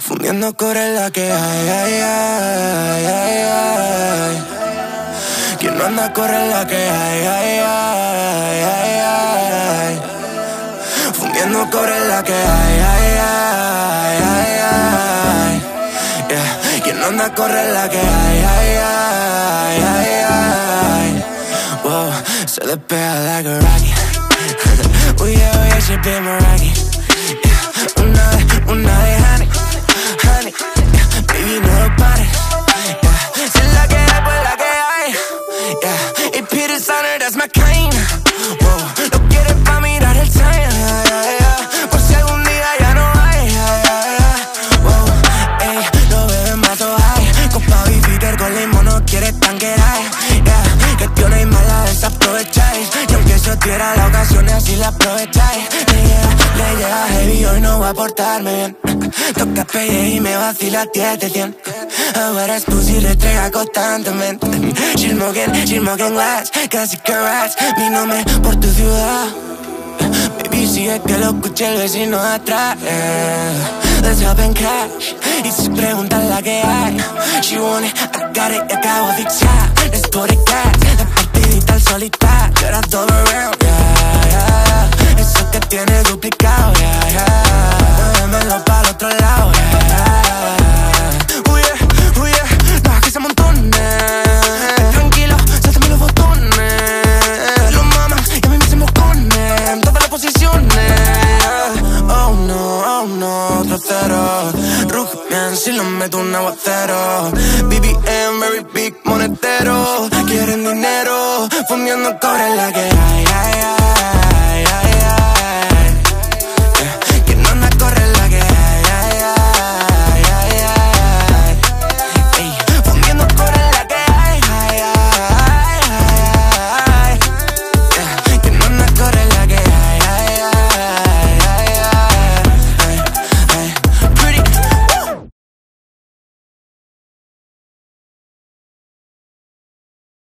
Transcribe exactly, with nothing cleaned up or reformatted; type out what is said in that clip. Fundiendo core la que hay, ay, ay, ay, ay. Quien no anda corre la que hay, ay, ay, ay, ay. Fundiendo core la que hay, ay, ay, ay, ay. Yeah. Quien no anda corre la que hay, ay, ay, ay, ay. Wow, se despega like a rocket. Uy, yeah, uy, she be my rocket. Yeah. Una vez, una vez, honey. Honey, yeah, baby, no about it, yeah. Si la que hay, pues la que hay, yeah. Y Peter's on her, that's my kind. Wow, lo quieres pa' mirar el time, yeah, yeah, yeah. Por si algún día ya no hay, yeah, yeah, yeah. Wow, ey, lo bebe más o high. Con Pau y Peter con limón no quieres tanquerar, yeah. Que tío no hay mala, desaprovecháis. Y aunque yo tuviera la ocasión, así la aprovecháis. Le llega, le llega heavy, hoy no va a portarme bien. Toca pelle y me vacila diez de cien. Ahora es pussy, retrega constantemente. She's smoking, she's smoking glass, casi que rats. Mi nombre por tu ciudad. Baby, sigue que lo escuche el vecino atrás. Let's hop and crash. Y si preguntas la que hay, she want it, I got it, y acabo de fichar. Let's put it back, la partidita al solitario. You're a double round, yeah, yeah, yeah. Eso que tiene duplicado, yeah, yeah. Muévemelo para el otro lado, yeah, yeah. Huye, huye, no hagas que se amontonen. Tranquilo, sáltame los botones. Los mamas, y a mí me hacen moscones. En todas las posiciones. Oh no, oh no, otro cero. Rugman, si lo meto un aguacero. B B M, very big, monetero. Quieren dinero, fundiendo cobre la que hay, ay, ay.